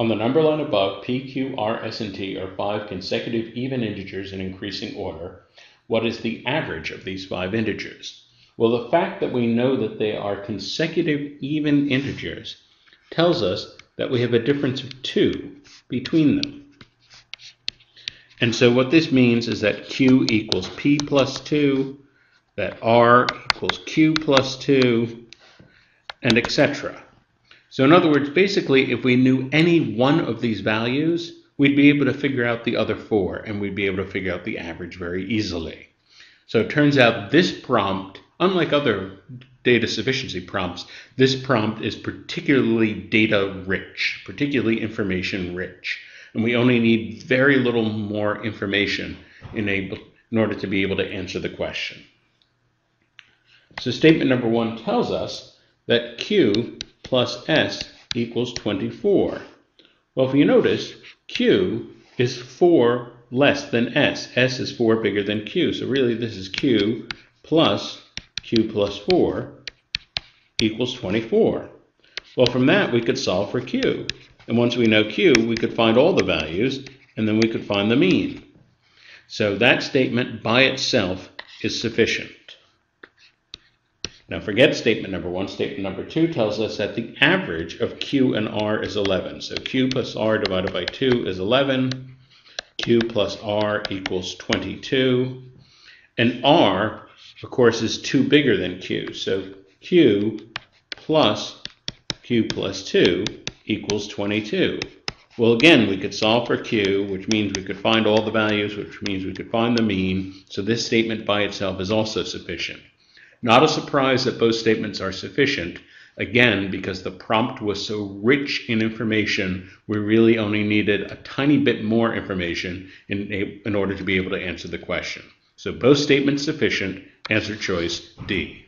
On the number line above, P, Q, R, S, and T are five consecutive even integers in increasing order. What is the average of these five integers? Well, the fact that we know that they are consecutive even integers tells us that we have a difference of 2 between them. And so what this means is that Q equals P plus 2, that R equals Q plus 2, and etc. So in other words, basically, if we knew any one of these values, we'd be able to figure out the other four, and we'd be able to figure out the average very easily. So it turns out this prompt, unlike other data sufficiency prompts, this prompt is particularly data rich, particularly information rich. And we only need very little more information in order to be able to answer the question. So statement number 1 tells us that Q plus S equals 24. Well, if you notice, Q is 4 less than S. S is 4 bigger than Q. So really this is Q plus 4 equals 24. Well, from that we could solve for Q. And once we know Q, we could find all the values, and then we could find the mean. So that statement by itself is sufficient. Now forget statement number 1. Statement number 2 tells us that the average of Q and R is 11. So Q plus R divided by 2 is 11. Q plus R equals 22. And R, of course, is 2 bigger than Q. So Q plus 2 equals 22. Well, again, we could solve for Q, which means we could find all the values, which means we could find the mean. So this statement by itself is also sufficient. Not a surprise that both statements are sufficient. Again, because the prompt was so rich in information, we really only needed a tiny bit more information in order to be able to answer the question. So both statements sufficient. Answer choice D.